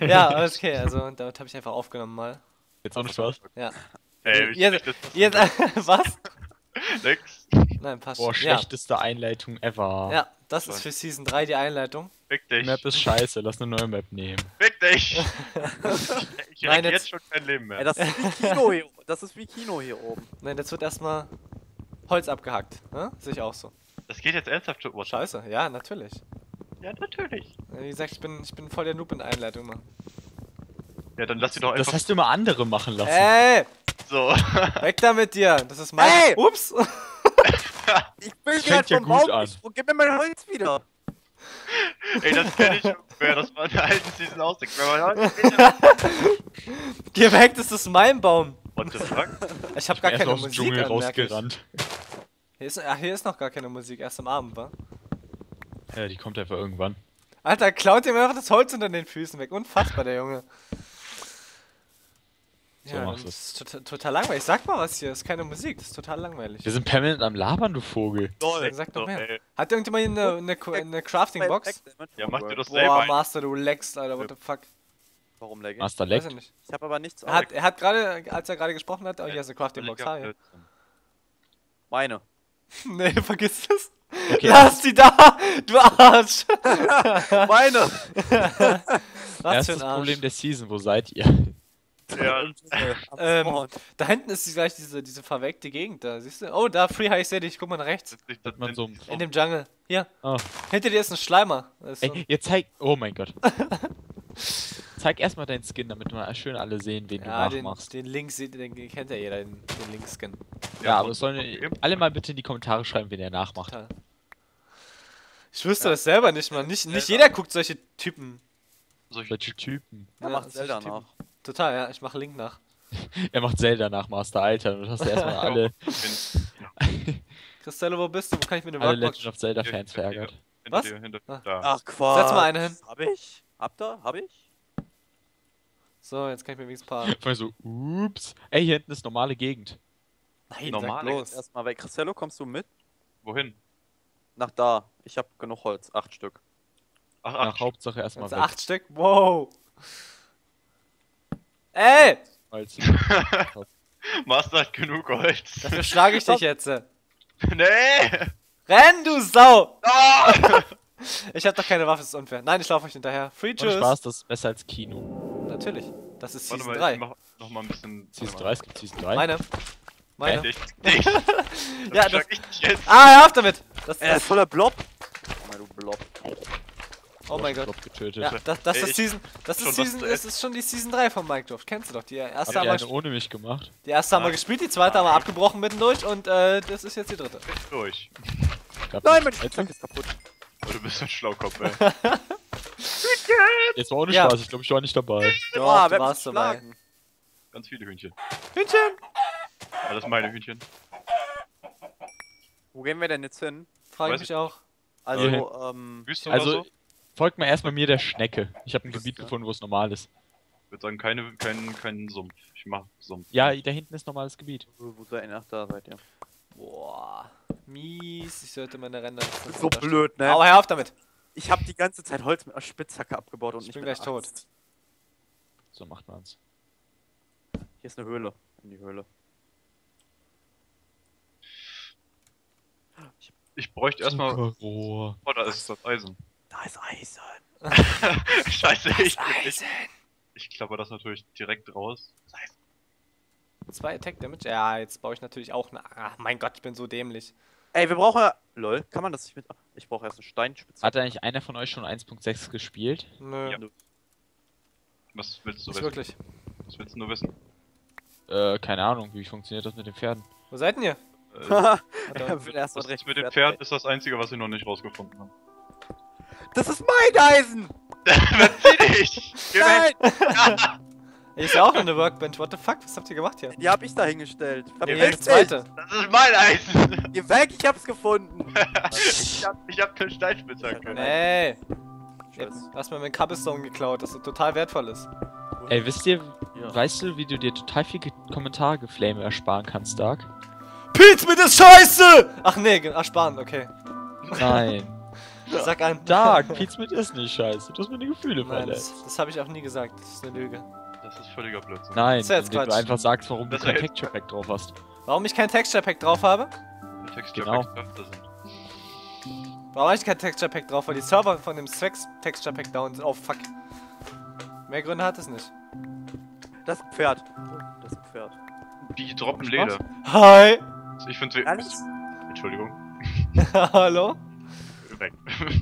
Ja, aber ist okay, also damit habe ich einfach aufgenommen mal. Jetzt auch nicht Spaß? Ja. Ey, jetzt was? Nix. Nein, passt. Boah, schlechteste Einleitung ever. Ja, das ist für Season 3 die Einleitung. Fick dich. Die Map ist scheiße, lass eine neue Map nehmen. Fick dich! Ich hab jetzt schon kein Leben mehr. Ey, das ist wie Kino hier, das ist wie Kino hier oben. Nein, jetzt wird erstmal Holz abgehackt, ne? Sehe ich auch so. Das geht jetzt ernsthaft zu Urteil. Scheiße, ja, natürlich. Ja, natürlich. Wie gesagt, ich bin voll der Noob in der Einleitung, Mann. Ja, dann lass die doch einfach... Das hast du immer andere machen lassen. Ey! So. Weg da mit dir! Das ist mein... Ey! Ups! Ich bin gerade vom Baum gesprungen. Gib mir mein Holz wieder! Ey, das kenn ich ungefähr. Das war in der alten Season Ausstieg. Geh weg, das ist mein Baum! What the fuck? Ich hab gar keine Musik aus dem Dschungel rausgerannt. Hier ist noch gar keine Musik, erst am Abend, wa? Ja, die kommt einfach irgendwann. Alter, klaut ihm einfach das Holz unter den Füßen weg. Unfassbar, der Junge. So ja, das ist total langweilig. Sag mal was hier, das ist keine Musik, das ist total langweilig. Wir sind permanent am Labern, du Vogel. Sag doch mehr. Hat irgendjemand hier eine Crafting-Box? Ja, mach dir das selber. Boah, Master, du leckst, Alter, what the fuck. Warum leckt? Master leckt? Ich hab aber nichts. Er hat gerade, als er gerade gesprochen hat, oh, hier ist eine Crafting-Box, hi. Meine. Nee, vergiss das. Okay. Lass die da, du Arsch. Meine. Das ist das Problem der Season, wo seid ihr? Ja. Da hinten ist gleich diese verweckte Gegend da, siehst du? Oh, da, Freehigh, ich seh dich, guck mal nach rechts. In dem Jungle, hier. Oh. Hinter dir ist ein Schleimer. Ist so. Ey, jetzt zeig... Oh mein Gott. Zeig erstmal deinen Skin, damit wir schön alle sehen, wen du nachmachst. Den Link seht ihr, den kennt ja jeder, den Link-Skin. Ja, aber sollen alle mal bitte in die Kommentare schreiben, wen er nachmacht. Total. Ich wüsste das selber nicht, man. Nicht jeder guckt solche Typen. Solche Typen. Er macht Zelda nach. Total, ja, ich mache Link nach. Er macht Zelda nach, Master, Alter. Du hast ja erstmal alle. Krästello, wo bist du? Wo kann ich mit dem Workbox? Alle Legend of Zelda-Fans verärgert. Was? Ach, Quatsch. Setz mal eine hin. Hab ich? So, jetzt kann ich mir wenigstens paaren. Ich so, ups. Ey, hier hinten ist normale Gegend. Nein, normal. Erstmal weg. Krästello, kommst du mit? Wohin? Nach da. Ich hab genug Holz. 8 Stück. Ach, Hauptsache erstmal weg. 8 Stück? Wow. Ey! Holz. Master hat genug Holz. Dafür schlage ich dich jetzt. Nee! Renn, du Sau! Oh! Ich hab doch keine Waffe, das ist unfair. Nein, ich laufe euch hinterher. Free Juice! Spaß, das ist besser als Kino. Natürlich. Das ist Season 3. Ich mach noch mal ein bisschen... Season 3, es gibt Season 3. Meine. Nicht. Ja, das... Ich nicht jetzt. Ah, hör auf damit! Er ist voller Blob. Oh, du Blob. Oh mein Gott. Ja, das ist Season. Das ist schon die Season 3 von Minecraft. Kennst du doch. Die erste haben wir ohne mich gemacht. Die erste haben wir gespielt, die zweite haben wir abgebrochen mittendurch und das ist jetzt die dritte. Durch. Nein, mein Spielzeug ist kaputt. Oh, du bist ein Schlaukopf, ey. Jetzt war ohne Spaß, ich glaube, ich war nicht dabei. Ja, du warst dabei. Ganz viele Hühnchen. Hühnchen! Ja, das ist meine Hühnchen. Wo gehen wir denn jetzt hin? Frage ich mich auch. Also, Wüste oder so? Folgt mal erstmal mir der Schnecke. Ich habe ein Gebiet gefunden, wo es normal ist. Ich würde sagen, keinen Sumpf. Ich mach Sumpf. Ja, da hinten ist normales Gebiet. Wo seid ihr? Ach, da seid ihr. Boah, mies. Ich sollte meine Ränder... So blöd, ne? Aber hör auf damit! Ich habe die ganze Zeit Holz mit einer Spitzhacke abgebaut und ich bin gleich tot. So macht man's. Hier ist eine Höhle. In die Höhle. Ich bräuchte erstmal... Oh, da ist das Eisen. Da ist Eisen. Scheiße, ich klappe das natürlich direkt raus. Das heißt 2 Attack Damage? Ja, jetzt baue ich natürlich auch eine... Ach, mein Gott, ich bin so dämlich. Ey, wir brauchen... Lol, kann man das nicht mit... Ich brauche erst eine Steinspitze. Hat eigentlich einer von euch schon 1.6 gespielt? Nö. Ja. Was willst du wissen? Wirklich. Was willst du nur wissen? Keine Ahnung, wie funktioniert das mit den Pferden? Wo seid denn ihr? Das mit dem Pferd ist das Einzige, was wir noch nicht rausgefunden haben. Das ist mein Eisen! Verzieh dich! Nein! Ich sehe auch eine Workbench, what the fuck, was habt ihr gemacht hier? Die hab ich da hingestellt. Zweite. Das ist mein Eisen! Geh weg, ich hab's gefunden! ich hab keine Steinspitzhacke. Nee! Du hast mir meinen Cobblestone geklaut, das ist total wertvolles. Ey, weißt du, wie du dir total viel Kommentargeflame ersparen kannst, Dark? Piez mit der Scheiße! Ach nee, ersparen, okay. Nein. Sag einfach. Dark, Pizza ist nicht scheiße. Du hast meine Gefühle verletzt. Das habe ich auch nie gesagt. Das ist eine Lüge. Das ist völliger Blödsinn. Nein, das ist jetzt Quatsch. Du einfach sagst, warum du kein Texture Pack drauf hast. Warum ich kein Texture Pack drauf habe? Texture Pack öfter sind. Warum habe ich kein Texture Pack drauf? Weil die Server von dem Swacks Texture Pack down sind. Oh fuck. Mehr Gründe hat es nicht. Das Pferd. Das Pferd. Die droppen Leder. Hi! Ich finde sie. Entschuldigung. Hallo? Weg.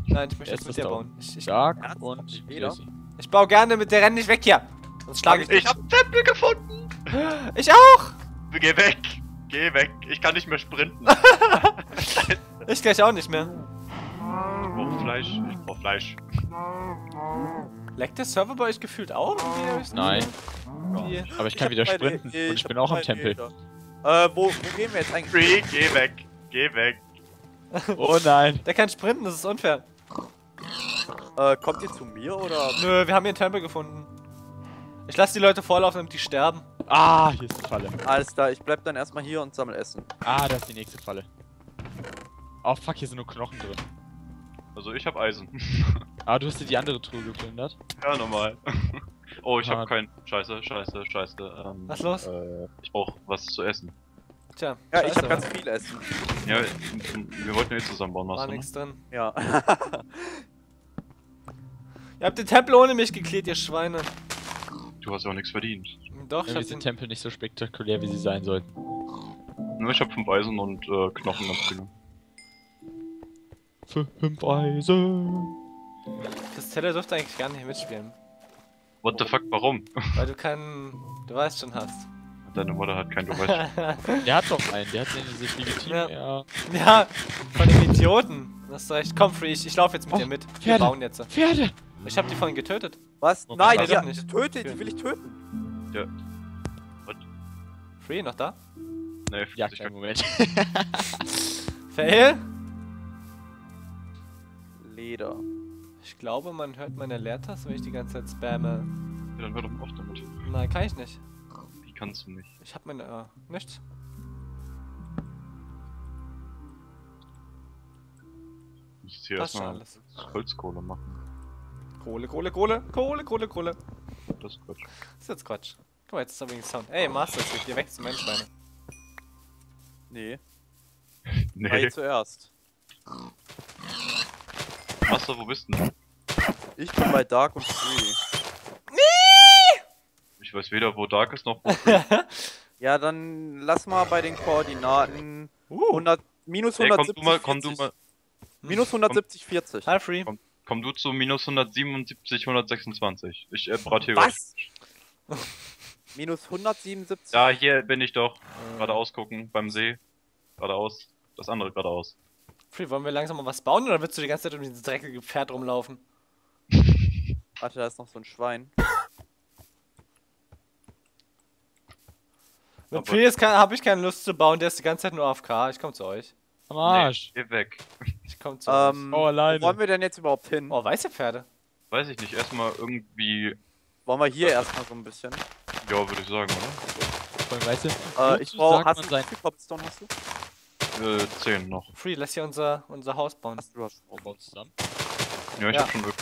Nein, ich möchte jetzt mit dir bauen. Stark und wieder. Ich baue gerne mit dir, renn nicht weg hier! Sonst schlage ich dich. Ich hab Tempel gefunden! Ich auch! Geh weg! Geh weg! Ich kann nicht mehr sprinten. Ich gleich auch nicht mehr. Ich brauch Fleisch. Ich brauch Fleisch. Leckt der Server bei euch gefühlt auch? Nein. Ja. Aber ich kann wieder sprinten und ich bin auch am Tempel. Wo gehen wir jetzt eigentlich? Free, geh weg! Geh weg! Oh nein! Der kann sprinten, das ist unfair. Kommt ihr zu mir oder? Nö, wir haben hier einen Tempel gefunden. Ich lasse die Leute vorlaufen, damit die sterben. Ah, hier ist die Falle. Alles klar, ich bleib dann erstmal hier und sammel Essen. Ah, da ist die nächste Falle. Oh fuck, hier sind nur Knochen drin. Also ich hab Eisen. Ah, du hast dir die andere Truhe geplündert? Ja, normal. Oh, ich hab keinen. Scheiße. Was ist los? Ich brauch was zu essen. Tja. Ja, scheiße, ich hab ganz viel Essen. Ja, wir wollten ja eh zusammenbauen, was? War nix drin. Ja. Ihr habt den Tempel ohne mich geklärt, ihr Schweine. Du hast ja auch nichts verdient. Doch, ja, ich hab den Tempel nicht so spektakulär, wie sie sein sollten. Nur ich hab 5 Eisen und Knochen abgenommen. 5 Eisen. Krästello dürfte eigentlich gar nicht mitspielen. What the fuck, warum? Weil du keinen. Du weißt schon hast. Deine Mutter hat keinen, du weißt schon. Der hat doch einen, der hat den sich legitim. Ja. Ja, von den Idioten. Das ist recht. Komm, Free, ich laufe jetzt mit dir mit. Wir bauen jetzt. Pferde! Ich hab die vorhin getötet. Was? Nein, die hat nicht getötet, die will ich töten. Ja. Was? Free, noch da? Nee, ja, kein Moment. Fail? Leder. Ich glaube, man hört meine Leertaste, wenn ich die ganze Zeit spamme. Ja, dann hör doch auf damit. Nein, kann ich nicht. Wie kannst du nicht? Ich hab meine... nichts. Ich muss jetzt hier erstmal Holzkohle machen. Kohle. Das ist Quatsch. Das ist jetzt Quatsch. Guck mal, jetzt ist da wegen Sound. Ey, Master, ich geh weg zum Menschlein. Nee. Hey, zuerst. Master, wo bist denn? Ich bin bei Dark und Free. Nee! Ich weiß weder, wo Dark ist, noch wo Free. Ja, dann lass mal bei den Koordinaten... -170, hey, komm du mal. -170, 40. Hi, Free. Komm du zu minus 177, 126. Ich brate hier was. Minus 177? Ja, hier bin ich doch. Geradeaus gucken, beim See. Geradeaus. Das andere geradeaus. Free, wollen wir langsam mal was bauen oder willst du die ganze Zeit um dieses dreckige Pferd rumlaufen? Warte, da ist noch so ein Schwein. Mit Free habe ich keine Lust zu bauen, der ist die ganze Zeit nur AFK. Ich komm zu euch. Am Arsch. Nee, geh weg. Ich komm zu oh, alleine. Wo wollen wir denn jetzt überhaupt hin? Oh, weiße Pferde. Weiß ich nicht, erstmal irgendwie... Wollen wir hier erstmal so ein bisschen? Ja, würde ich sagen, oder? Okay. Weiße. Ich brauche... Hast du Cobblestone, hast du? 10 noch. Free, lass hier unser Haus bauen. Hast du was zusammen? Ja, ich hab schon Glück.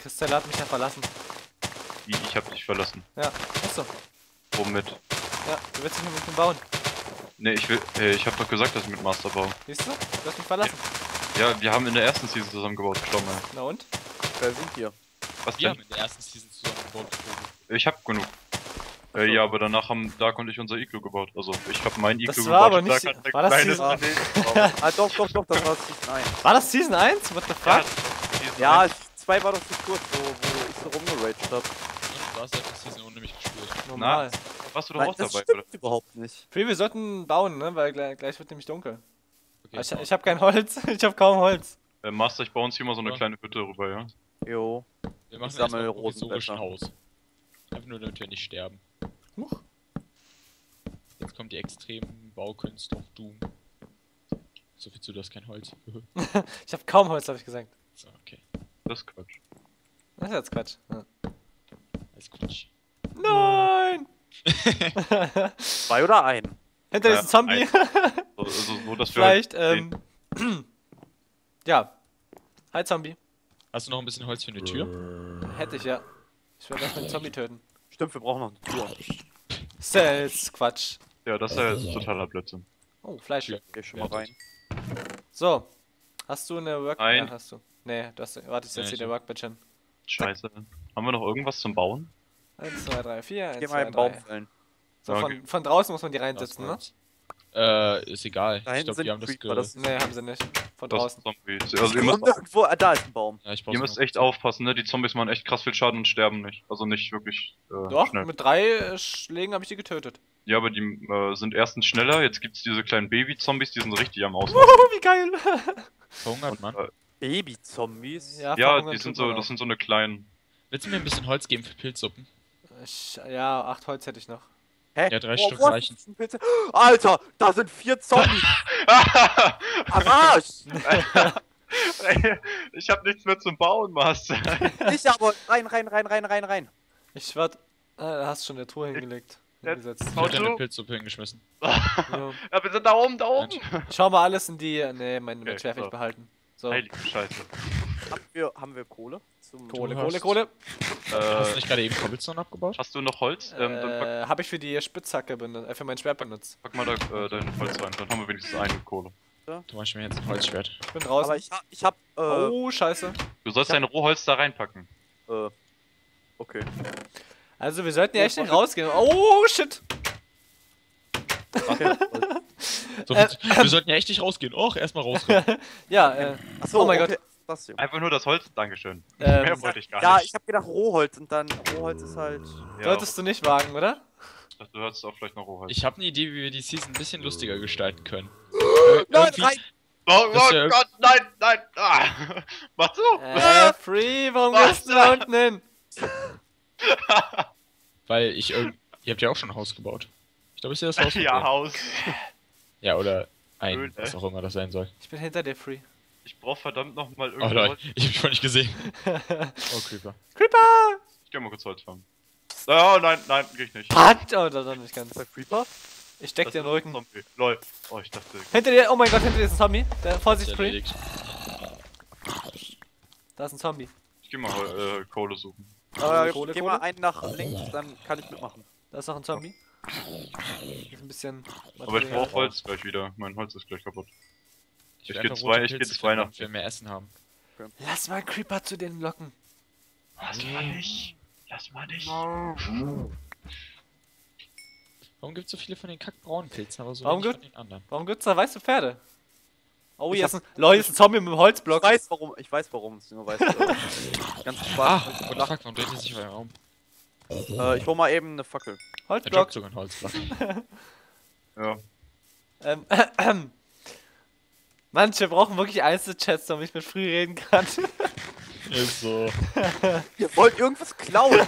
Krästello hat mich ja verlassen. Ich hab dich verlassen. Ja, achso. Womit? Ja, du willst dich nur mit dem bauen. Ne, ich hab doch gesagt, dass ich mit Master baue. Siehst du? Du hast mich verlassen. Ja, wir haben in der ersten Season zusammengebaut, Stomme. Na und? Wer sind hier? Was wir denn? Haben in der ersten Season zusammengebaut. Ich hab genug. Ja, aber danach haben Dark und ich unser Iglu gebaut. Also, ich hab mein Iglu gebaut. Aber nicht Dark hat war das Season 1? Ah, doch, das war Season 1. War das Season 1? What the fuck? Ja, 2 war doch zu kurz, wo ich so rumgeraged hab. Du hast halt das Season ohne mich gespielt. Normal. Warst du doch auch dabei, oder? Das stimmt überhaupt nicht. Free, wir sollten bauen, ne? Weil gleich wird nämlich dunkel. Okay, ich hab kein Holz. Ich hab kaum Holz. Master, ich baue uns hier mal so eine kleine Hütte rüber, ja? Jo. Wir machen erstmal ein provisorischen Haus. Einfach nur, damit wir nicht sterben. Huch. Jetzt kommt die extremen Baukünste auf Doom. So viel zu, du hast kein Holz. Ich hab kaum Holz, hab ich gesagt. So, okay. Das ist Quatsch. Das ist jetzt Quatsch. Ja. Das ist Quatsch. Nein! 2 oder 1? Hinter diesem Zombie? So, dass wir vielleicht, Ja. Hi, Zombie. Hast du noch ein bisschen Holz für eine Tür? Hätte ich, ja. Ich werde erstmal den Zombie töten. Stimmt, wir brauchen noch eine Tür. Sells, Quatsch. Ja, das ist ja totaler Blödsinn. Oh, Fleisch. Ja, geh schon mal rein. So. Hast du eine Workbench? Nein. Ja, hast du. Nee, du hast... Warte, ich setze hier der Workbench hin. Scheiße. Haben wir noch irgendwas zum Bauen? 1, 2, 3, 4, 1, 2, 3. So, ja, okay. Von draußen muss man die reinsetzen, ne? Ist egal. Ich glaube, die haben das... Nee, haben sie nicht. Von draußen. Also, da ist ein Baum. Ja, ihr müsst echt aufpassen, ne? Die Zombies machen echt krass viel Schaden und sterben nicht. Also nicht wirklich doch, schnell. Mit 3 Schlägen habe ich die getötet. Ja, aber die sind erstens schneller. Jetzt gibt's diese kleinen Baby-Zombies, die sind richtig am Ausmachen. Wie geil! Verhungert, Mann. Baby-Zombies? Ja, die sind so, das sind so eine kleinen. Willst du mir ein bisschen Holz geben für Pilzsuppen? Ja, 8 Holz hätte ich noch. Hä? Ja, 3 Stück reichen. Alter, da sind 4 Zombies! Am Arsch! Ich hab nichts mehr zum Bauen, Master. Ich aber rein. Ich warte. Hast schon der Truhe hingelegt. Hingesetzt. Ich hab deine Pilzsuppe hingeschmissen. Ja. Aber sind da oben, Schau mal alles in die. Nee, mein Schwert nicht behalten. So. Heilige Scheiße. Haben wir Kohle? Kohle. Hast du nicht gerade eben Cobblestone abgebaut? Hast du noch Holz? Hab ich für die Spitzhacke benutzt, für mein Schwert benutzt. Pack mal dein Holz rein, dann haben wir wenigstens eine Kohle. Ja. Du machst mir jetzt ein Holzschwert. Ich bin draußen. Aber ich hab, oh, scheiße. Du sollst dein Rohholz da reinpacken. Okay. Also wir sollten ja echt nicht rausgehen. Oh, shit! Okay. So, wir sollten ja echt nicht rausgehen. Och, erstmal rausgehen. Ja, achso, oh mein Gott. Das hier. Einfach nur das Holz, dankeschön. Mehr wollte ich gar nicht. Ja, ich habe gedacht Rohholz und dann Rohholz ist halt... Ja, solltest du nicht wagen, oder? Ich dachte, du hörst auch vielleicht noch Rohholz. Ich habe eine Idee, wie wir die Season ein bisschen lustiger gestalten können. Nein, nein! Oh Gott, nein, nein! Ah. Mach so! Free, warum gehst du da unten hin? Weil ich irgendwie... Ihr habt ja auch schon ein Haus gebaut. Ich glaube, ich sehe das Haus. Ja, Haus. Ja, oder ein, Öl, was auch immer das sein soll. Ich bin hinter dir, Free. Ich brauch verdammt nochmal irgendwas. Oh Leute, ich hab mich voll nicht gesehen. Oh, Creeper. Creeper! Ich geh mal kurz Holz fahren. Oh nein, nein, geh ich nicht. Hat! Oh, da nicht ganz. Der Creeper? Ich steck dir den Rücken. Lol. Oh, ich dachte. Hinter dir, oh mein Gott, hinter dir ist ein Zombie. Vorsicht, Creep. Da ist ein Zombie. Ich geh mal Kohle suchen. Kohle, geh mal einen nach links, dann kann ich mitmachen. Da ist noch ein Zombie. Ist ein bisschen. Aber ich brauch Holz gleich wieder. Mein Holz ist gleich kaputt. Ich geh zwei nach. Ich will mehr Essen haben. Okay. Lass mal Creeper zu denen locken. Lass mal nicht. Lass mal nicht. No. Warum gibt's so viele von den kackbraunen Pilzen, aber so viele von den anderen? Warum gibt's da weiße Pferde? Oh, hier ist ein Zombie mit dem Holzblock. Ich weiß warum. Es nur weiß. Ganz schwarz. Und nachher kommt dreht sich weiter Raum. Ich hol mal eben eine Fackel. Holzblock. Der joggt sogar einen Holzblock. Ja. Manche brauchen wirklich Einzelchats, damit ich mit Free reden kann. Ist so. Ihr wollt irgendwas klauen?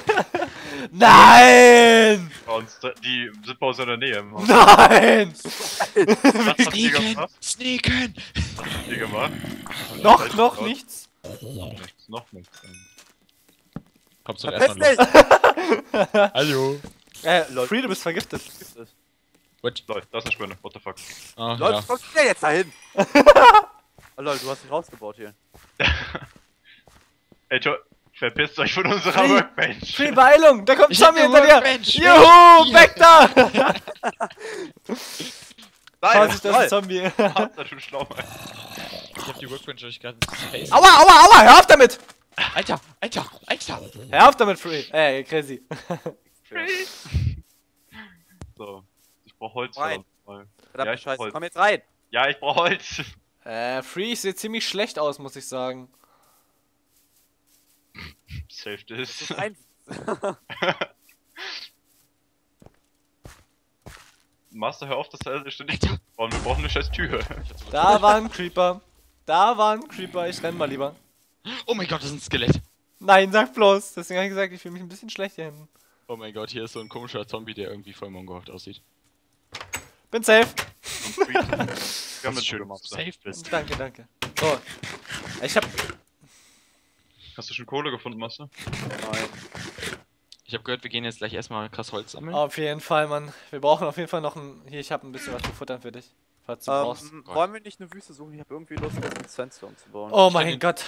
Nein! Die sind bei uns in der Nähe. Nein! Sneaken! Habt ihr gemacht? Noch nichts. Noch nichts. Kommst du erstmal los. Hallo. Free, du bist vergiftet. What? Leute, da ist eine Spinne, what the fuck. Oh, Leute, ja. Kommst du denn jetzt dahin? Oh, Leute, du hast mich rausgebaut hier. Ey, verpisst euch von unserer Workbench. Viel Beeilung, da kommt Zombie hinter dir. Juhu, weg da! Vorsicht, das ist ein Zombie. Ich hab die Workbench euch gerade nicht. Aua, hör auf damit! Alter! Hör auf damit, Free! Ey, crazy. Free! So. Ich brauch Holz. Ja, ich Holz. Komm jetzt rein! Ja, ich brauch Holz! Free, ich seh ziemlich schlecht aus, muss ich sagen. Safe ist. Master, hör auf, dass er ständig zu bauen. Wir brauchen eine scheiß Tür. Da war ein Creeper. Ich renn mal lieber. Oh mein Gott, das ist ein Skelett. Nein, sag bloß. Deswegen hab ich gesagt, ich fühle mich ein bisschen schlecht hier hinten. Oh mein Gott, hier ist so ein komischer Zombie, der irgendwie voll mongohaft aussieht. Bin safe! Wir haben das schön gemacht. Safe bist. Danke. So. Ich hab. Hast du schon Kohle gefunden, Master? Nein. Ich hab gehört, wir gehen jetzt gleich erstmal krass Holz sammeln. Auf jeden Fall, Mann. Wir brauchen auf jeden Fall noch ein. Hier, ich hab ein bisschen was zu futtern für dich. Falls du brauchst. Wollen wir nicht eine Wüste suchen? Ich habe irgendwie Lust, das Sandstone zu bauen. Oh mein Gott.